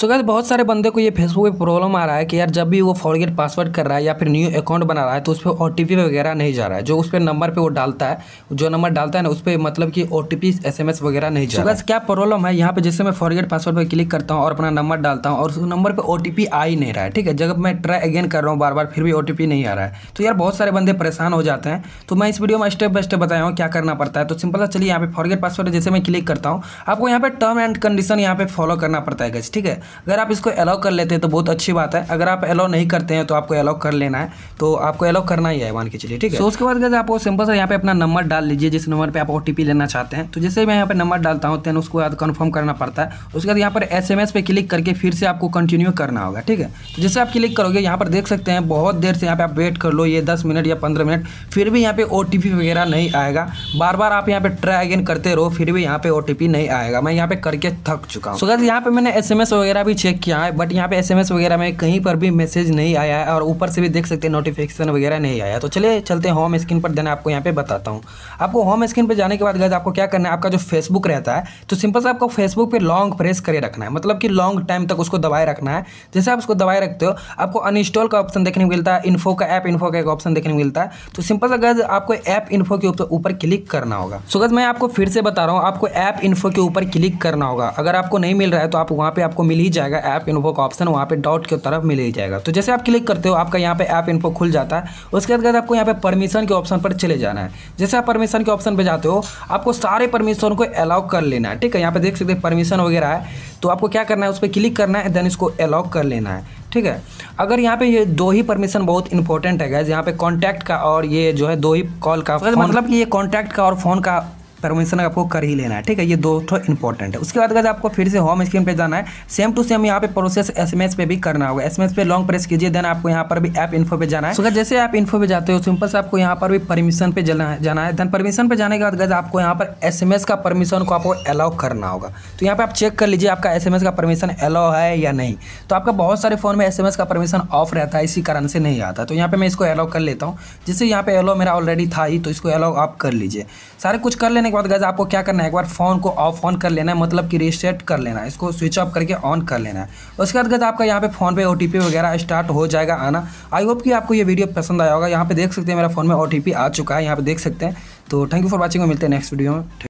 So guys बहुत सारे बंदे को ये फेसबुक पे प्रॉब्लम आ रहा है कि यार जब भी वो फॉरगेट पासवर्ड कर रहा है या फिर न्यू अकाउंट बना रहा है तो उस पर ओटीपी वगैरह नहीं जा रहा है। जो उस पर नंबर पे वो डालता है, जो नंबर डालता है ना उस पर मतलब कि ओटीपी एसएमएस वगैरह नहीं जा रहा है। सो गाइस क्या प्रॉब्लम है यहाँ पे, जैसे मैं फॉरगेट पासवर्ड पर क्लिक करता हूँ और अपना नंबर डालता हूँ और उस नंबर पर ओटीपी आ ही नहीं रहा है। ठीक है, जब मैं ट्राई अगेन कर रहा हूँ बार बार फिर भी ओटीपी नहीं आ रहा है, तो यार बहुत सारे बंदे परेशान हो जाते हैं। तो मैं इस वीडियो में स्टेप बाय स्टेप बताया हूँ क्या करना पड़ता है। तो सिंपल सा चलिए यहाँ पे फॉरगेट पासवर्ड जैसे मैं क्लिक करता हूँ, आपको यहाँ पे टर्म एंड कंडीशन यहाँ पे फॉलो करना पड़ता है गाइस। ठीक है, अगर आप इसको अलाउ कर लेते हैं तो बहुत अच्छी बात है, अगर आप अलाउ नहीं करते हैं तो आपको अलाउ कर लेना है, तो आपको अलाउ करना ही है मान के चलिए। ठीक है, तो उसके बाद गाइस आपको सिंपल सा यहाँ पे अपना नंबर डाल लीजिए जिस नंबर पे आप ओटीपी लेना चाहते हैं। तो जैसे मैं यहाँ पे नंबर डालता हूँ देन उसको कन्फर्म करना पड़ता है। उसके बाद यहाँ पर एसएमएस पे क्लिक करके फिर से आपको कंटिन्यू करना होगा। ठीक है, तो जैसे आप क्लिक करोगे यहाँ पर देख सकते हैं बहुत देर से यहाँ पे आप वेट कर लो, ये 10 मिनट या 15 मिनट, फिर भी यहाँ पे ओटीपी वगैरह नहीं आएगा। बार बार आप यहाँ पे ट्राई अगेन करते रहो फिर भी यहाँ पे ओटीपी नहीं आएगा। मैं यहाँ पे करके थक चुका हूँ। सो गाइस यहाँ पे मैंने एसएमएस वगैरह भी चेक किया है, बट यहाँ पे एसएमएस वगैरह में कहीं पर भी मैसेज नहीं आया है और ऊपर से भी देख सकते हैं नोटिफिकेशन वगैरह नहीं आया। तो चलिए चलते हैं होम स्क्रीन पर, देना आपको यहाँ पे बताता हूँ। आपको होम स्क्रीन पर जाने के बाद गाइस आपको क्या करना है, आपका जो फेसबुक रहता है तो सिंपल सा आपको फेसबुक पर लॉन्ग प्रेस करे रखना है, मतलब कि लॉन्ग टाइम तक उसको दबाए रखना है। जैसे आप उसको दबाए रखते हो आपको अनइंस्टॉल का ऑप्शन देखने को मिलता है, इन्फो का ऐप इन्फो का एक ऑप्शन देखने को मिलता है। तो सिंपल सा गाइस आपको ऐप इन्फो के ऊपर क्लिक करना होगा। सो गाइस मैं आपको फिर से बता रहा हूँ, आपको ऐप इन्फो के ऊपर क्लिक करना होगा। अगर आपको नहीं मिल रहा है तो आप वहाँ पे आपको मिल ही जाएगा ऐप इन्फो का ऑप्शन, वहाँ पे डॉट की तरफ मिल ही जाएगा। तो जैसे आप क्लिक करते हो आपका यहाँ पे ऐप इन्फो खुल जाता है। उसके बाद आपको यहाँ पे परमिशन के ऑप्शन पर चले जाना है। जैसे आप परमिशन के ऑप्शन पर जाते हो आपको सारे परमिशन को अलाउ कर लेना है। ठीक है, यहाँ पे देख सकते हैं परमिशन वगैरह है, तो आपको क्या करना है उस पर क्लिक करना है देन इसको अलाउ कर लेना है। ठीक है, अगर यहाँ पे ये 2 ही परमिशन बहुत इंपॉर्टेंट है गाइस, यहाँ पे कॉन्टैक्ट का और ये जो है 2 ही कॉल का, मतलब कि ये कॉन्टैक्ट का और फ़ोन का परमिशन आपको कर ही लेना है। ठीक है, ये 2 इंपॉर्टेंट है। उसके बाद गाइस आपको फिर से होम स्क्रीन पे जाना है, सेम टू सेम यहाँ पे प्रोसेस एसएमएस पे भी करना होगा। एसएमएस पे लॉन्ग प्रेस कीजिए देन आपको यहाँ पर भी ऐप इन्फो पे जाना है। सो गाइस जैसे ऐप इन्फो पे जाते हो सिंपल से आपको यहाँ पर भी परमिशन पे जाना है। देन परमिशन पे जाने के बाद गाइस आपको यहाँ पर एसएमएस का परमिशन को आपको अलाउ करना होगा। तो यहाँ पे आप चेक कर लीजिए आपका एसएमएस का परमिशन अलाउ है या नहीं। तो आपका बहुत सारे फोन में एसएमएस का परमिशन ऑफ रहता है, इसी कारण से नहीं आता। तो यहाँ पे मैं इसको अलाउ कर लेता हूँ, जैसे यहाँ पे अलाउ मेरा ऑलरेडी था ही, तो इसको अलाउ आप कर लीजिए। सारे कुछ कर लेने के बाद गाइस आपको क्या करना है, एक बार फोन को ऑफ ऑन कर लेना है, मतलब कि रीसेट कर लेना है, इसको स्विच ऑफ करके ऑन कर लेना है। उसके बाद गाइस आपका यहाँ पे फोन पे ओटीपी वगैरह स्टार्ट हो जाएगा आना। आई होप कि आपको ये वीडियो पसंद आया होगा। यहाँ पे देख सकते हैं मेरा फोन में ओटीपी आ चुका है, यहाँ पे देख सकते हैं। तो थैंक यू फॉर वॉचिंग, मिलते हैं नेक्स्ट वीडियो में।